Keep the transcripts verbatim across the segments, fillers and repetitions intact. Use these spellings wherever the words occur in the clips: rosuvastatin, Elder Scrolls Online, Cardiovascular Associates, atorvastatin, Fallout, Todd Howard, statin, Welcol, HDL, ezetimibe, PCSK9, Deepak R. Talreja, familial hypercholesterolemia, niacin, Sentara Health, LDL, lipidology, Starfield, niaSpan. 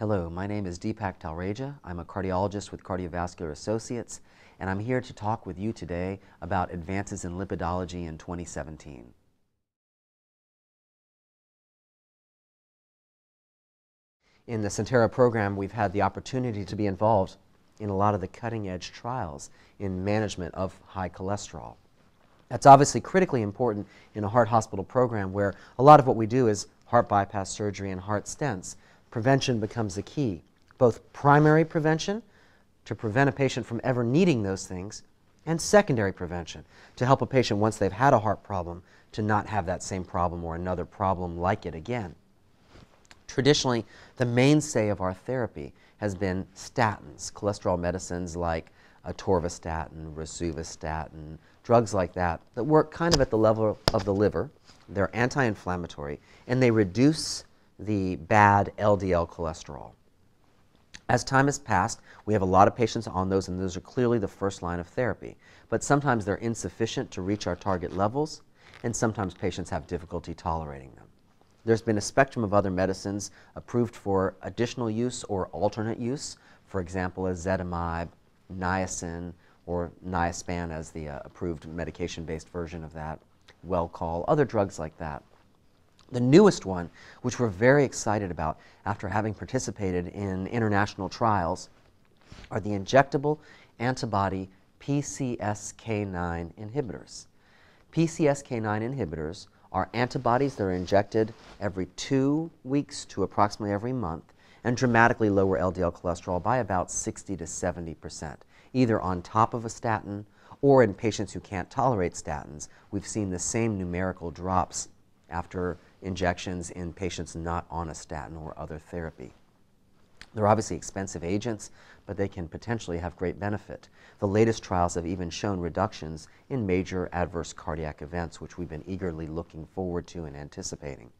Hello, my name is Deepak Talreja. I'm a cardiologist with Cardiovascular Associates, and I'm here to talk with you today about advances in lipidology in twenty seventeen. In the Sentara program, we've had the opportunity to be involved in a lot of the cutting-edge trials in management of high cholesterol. That's obviously critically important in a heart hospital program where a lot of what we do is heart bypass surgery and heart stents. Prevention becomes the key, both primary prevention, to prevent a patient from ever needing those things, and secondary prevention, to help a patient once they've had a heart problem to not have that same problem or another problem like it again. Traditionally, the mainstay of our therapy has been statins, cholesterol medicines like atorvastatin, rosuvastatin, drugs like that, that work kind of at the level of the liver. They're anti-inflammatory, and they reduce the bad L D L cholesterol. As time has passed, we have a lot of patients on those, and those are clearly the first line of therapy. But sometimes they're insufficient to reach our target levels, and sometimes patients have difficulty tolerating them. There's been a spectrum of other medicines approved for additional use or alternate use, for example, ezetimibe, niacin, or niaSpan as the uh, approved medication-based version of that, Welcol, other drugs like that. The newest one, which we're very excited about after having participated in international trials, are the injectable antibody P C S K nine inhibitors. P C S K nine inhibitors are antibodies that are injected every two weeks to approximately every month and dramatically lower L D L cholesterol by about sixty to seventy percent, either on top of a statin or in patients who can't tolerate statins. We've seen the same numerical drops after injections in patients not on a statin or other therapy. They're obviously expensive agents, but they can potentially have great benefit. The latest trials have even shown reductions in major adverse cardiac events, which we've been eagerly looking forward to and anticipating.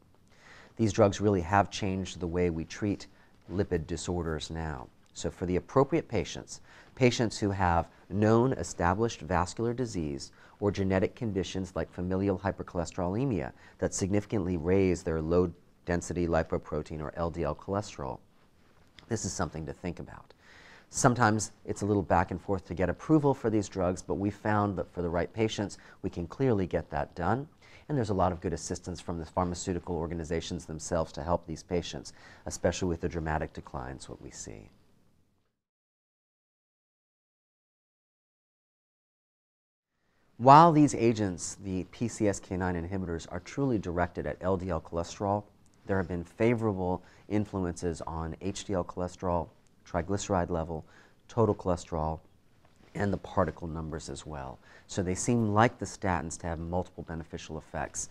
These drugs really have changed the way we treat lipid disorders now. So for the appropriate patients, patients who have known established vascular disease or genetic conditions like familial hypercholesterolemia that significantly raise their low-density lipoprotein or L D L cholesterol, this is something to think about. Sometimes it's a little back and forth to get approval for these drugs, but we found that for the right patients, we can clearly get that done. And there's a lot of good assistance from the pharmaceutical organizations themselves to help these patients, especially with the dramatic declines what we see. While these agents, the P C S K nine inhibitors, are truly directed at L D L cholesterol, there have been favorable influences on H D L cholesterol, triglyceride level, total cholesterol, and the particle numbers as well. So they seem, like the statins, to have multiple beneficial effects.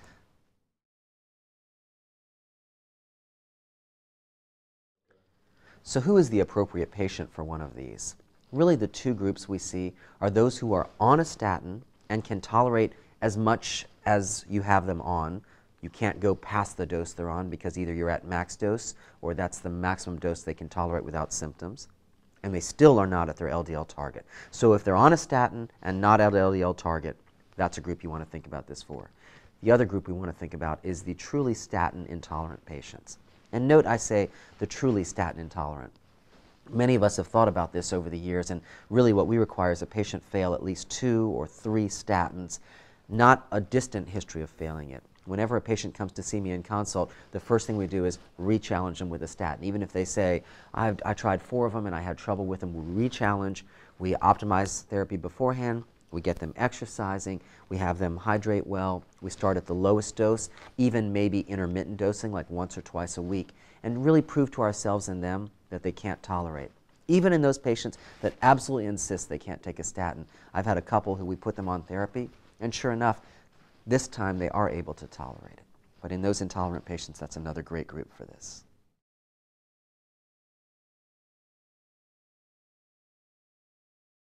So who is the appropriate patient for one of these? Really, the two groups we see are those who are on a statin and can tolerate as much as you have them on. You can't go past the dose they're on because either you're at max dose or that's the maximum dose they can tolerate without symptoms, and they still are not at their L D L target. So if they're on a statin and not at L D L target, that's a group you want to think about this for. The other group we want to think about is the truly statin intolerant patients. And note I say the truly statin intolerant. Many of us have thought about this over the years, and really what we require is a patient fail at least two or three statins, not a distant history of failing it. Whenever a patient comes to see me in consult, the first thing we do is re-challenge them with a statin. Even if they say, I've, I tried four of them and I had trouble with them, we re-challenge, we optimize therapy beforehand, we get them exercising, we have them hydrate well, we start at the lowest dose, even maybe intermittent dosing like once or twice a week, and really prove to ourselves and them that they can't tolerate. Even in those patients that absolutely insist they can't take a statin, I've had a couple who we put them on therapy, and sure enough, this time they are able to tolerate it. But in those intolerant patients, that's another great group for this.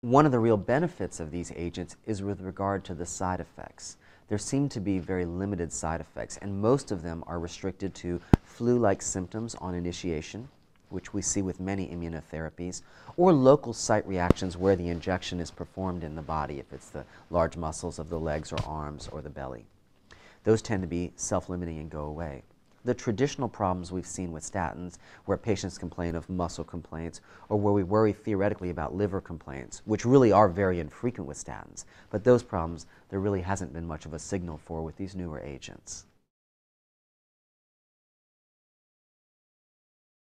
One of the real benefits of these agents is with regard to the side effects. There seem to be very limited side effects, and most of them are restricted to flu-like symptoms on initiation, which we see with many immunotherapies, or local site reactions where the injection is performed in the body, if it's the large muscles of the legs or arms or the belly. Those tend to be self-limiting and go away. the traditional problems we've seen with statins, where patients complain of muscle complaints, or where we worry theoretically about liver complaints, which really are very infrequent with statins. But those problems, there really hasn't been much of a signal for with these newer agents.